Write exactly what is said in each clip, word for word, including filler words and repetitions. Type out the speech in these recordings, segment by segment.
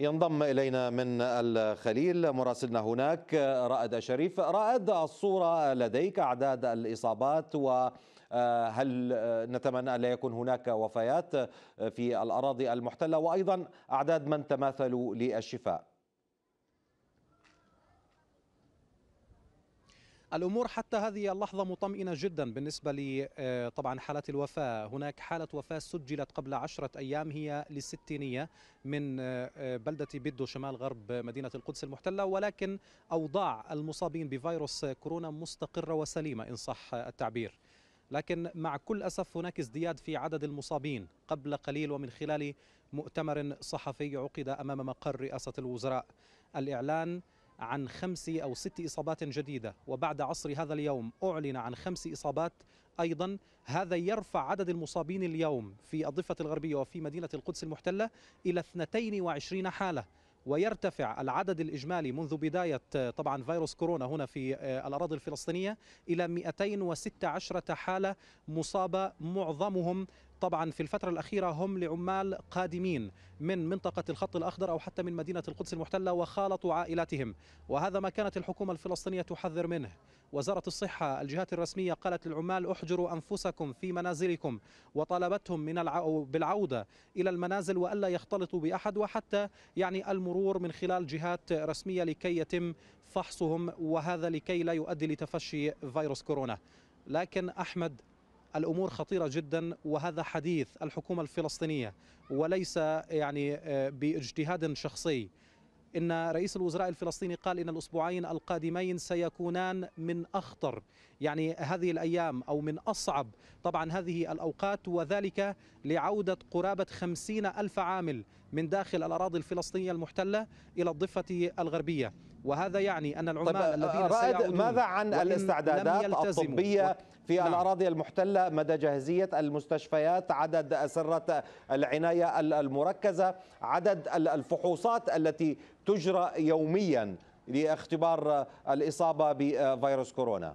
ينضم إلينا من الخليل مراسلنا هناك رائد الشريف. رائد، الصورة لديك، أعداد الإصابات، وهل نتمنى أن لا يكون هناك وفيات في الأراضي المحتلة، وأيضا أعداد من تماثلوا للشفاء؟ الأمور حتى هذه اللحظة مطمئنة جدا بالنسبة ل طبعا حالات الوفاة. هناك حالة وفاة سجلت قبل عشرة أيام، هي للستينية من بلدة بيدو شمال غرب مدينة القدس المحتلة، ولكن أوضاع المصابين بفيروس كورونا مستقرة وسليمة إن صح التعبير. لكن مع كل أسف هناك ازدياد في عدد المصابين. قبل قليل ومن خلال مؤتمر صحفي عقد أمام مقر رئاسة الوزراء الإعلان عن خمس أو ست إصابات جديدة، وبعد عصر هذا اليوم أعلن عن خمس إصابات أيضا. هذا يرفع عدد المصابين اليوم في الضفة الغربية وفي مدينة القدس المحتلة إلى اثنتين وعشرين حالة، ويرتفع العدد الإجمالي منذ بداية طبعا فيروس كورونا هنا في الأراضي الفلسطينية إلى مئتين وستة عشر حالة مصابة، معظمهم طبعا في الفترة الأخيرة هم لعمال قادمين من منطقة الخط الأخضر أو حتى من مدينة القدس المحتلة وخالطوا عائلاتهم، وهذا ما كانت الحكومة الفلسطينية تحذر منه. وزارة الصحة، الجهات الرسمية قالت للعمال احجروا أنفسكم في منازلكم، وطالبتهم من العو... بالعودة إلى المنازل وألا يختلطوا بأحد، وحتى يعني المرور من خلال جهات رسمية لكي يتم فحصهم، وهذا لكي لا يؤدي لتفشي فيروس كورونا. لكن أحمد، الأمور خطيرة جدا، وهذا حديث الحكومة الفلسطينية وليس يعني باجتهاد شخصي. إن رئيس الوزراء الفلسطيني قال إن الأسبوعين القادمين سيكونان من أخطر يعني هذه الأيام أو من أصعب طبعا هذه الأوقات، وذلك لعودة قرابة خمسين ألف عامل من داخل الأراضي الفلسطينية المحتلة إلى الضفة الغربية، وهذا يعني أن العمال الذين سيعودون. ماذا عن الاستعدادات الطبية في نعم. الأراضي المحتلة مدى جاهزية المستشفيات، عدد أسرة العناية المركزة، عدد الفحوصات التي تجرى يوميا لاختبار الإصابة بفيروس كورونا؟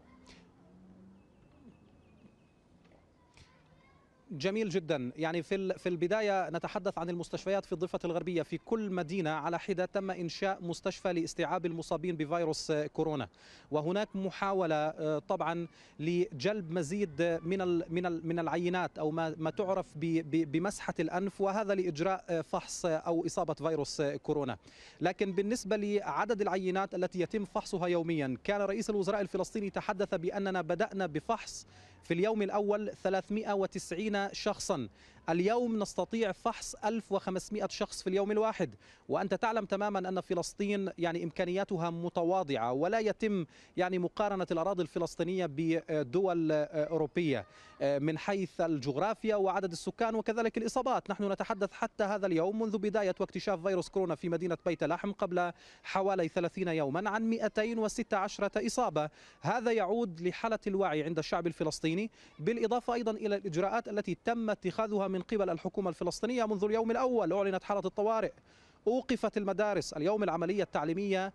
جميل جدا. يعني في في البداية نتحدث عن المستشفيات في الضفة الغربية. في كل مدينة على حدة تم إنشاء مستشفى لاستيعاب المصابين بفيروس كورونا، وهناك محاولة طبعا لجلب مزيد من من من العينات أو ما ما تعرف بمسحة الأنف، وهذا لإجراء فحص أو إصابة فيروس كورونا. لكن بالنسبة لعدد العينات التي يتم فحصها يوميا، كان رئيس الوزراء الفلسطيني تحدث بأننا بدأنا بفحص في اليوم الأول ثلاثمئة وتسعين شخصا، اليوم نستطيع فحص ألف وخمسمئة شخص في اليوم الواحد. وأنت تعلم تماما أن فلسطين يعني إمكانياتها متواضعة، ولا يتم يعني مقارنة الأراضي الفلسطينية بدول أوروبية من حيث الجغرافيا وعدد السكان وكذلك الإصابات. نحن نتحدث حتى هذا اليوم منذ بداية واكتشاف فيروس كورونا في مدينة بيت لحم قبل حوالي ثلاثين يوما عن مئتين وستة عشر إصابة. هذا يعود لحالة الوعي عند الشعب الفلسطيني، بالإضافة أيضا إلى الإجراءات التي تم اتخاذها من قبل الحكومة الفلسطينية. منذ اليوم الأول أعلنت حالة الطوارئ، أوقفت المدارس، اليوم العملية التعليمية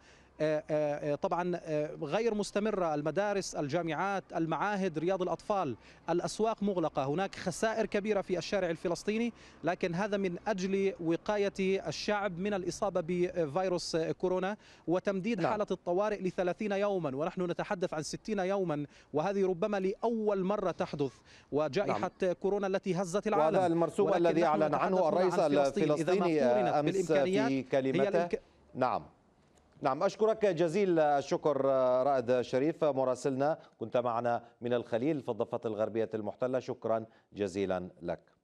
طبعا غير مستمرة، المدارس، الجامعات، المعاهد، رياض الأطفال، الأسواق مغلقة. هناك خسائر كبيرة في الشارع الفلسطيني، لكن هذا من أجل وقاية الشعب من الإصابة بفيروس كورونا وتمديد لا. حالة الطوارئ لثلاثين يوما، ونحن نتحدث عن ستين يوما، وهذه ربما لأول مرة تحدث، وجائحة نعم. كورونا التي هزت العالم. وهذا المرسوم الذي أعلن عنه الرئيس عن الفلسطيني أمس في كلمته. نعم نعم أشكرك جزيل الشكر رائد الشريف مراسلنا، كنت معنا من الخليل في الضفة الغربية المحتلة. شكرا جزيلا لك.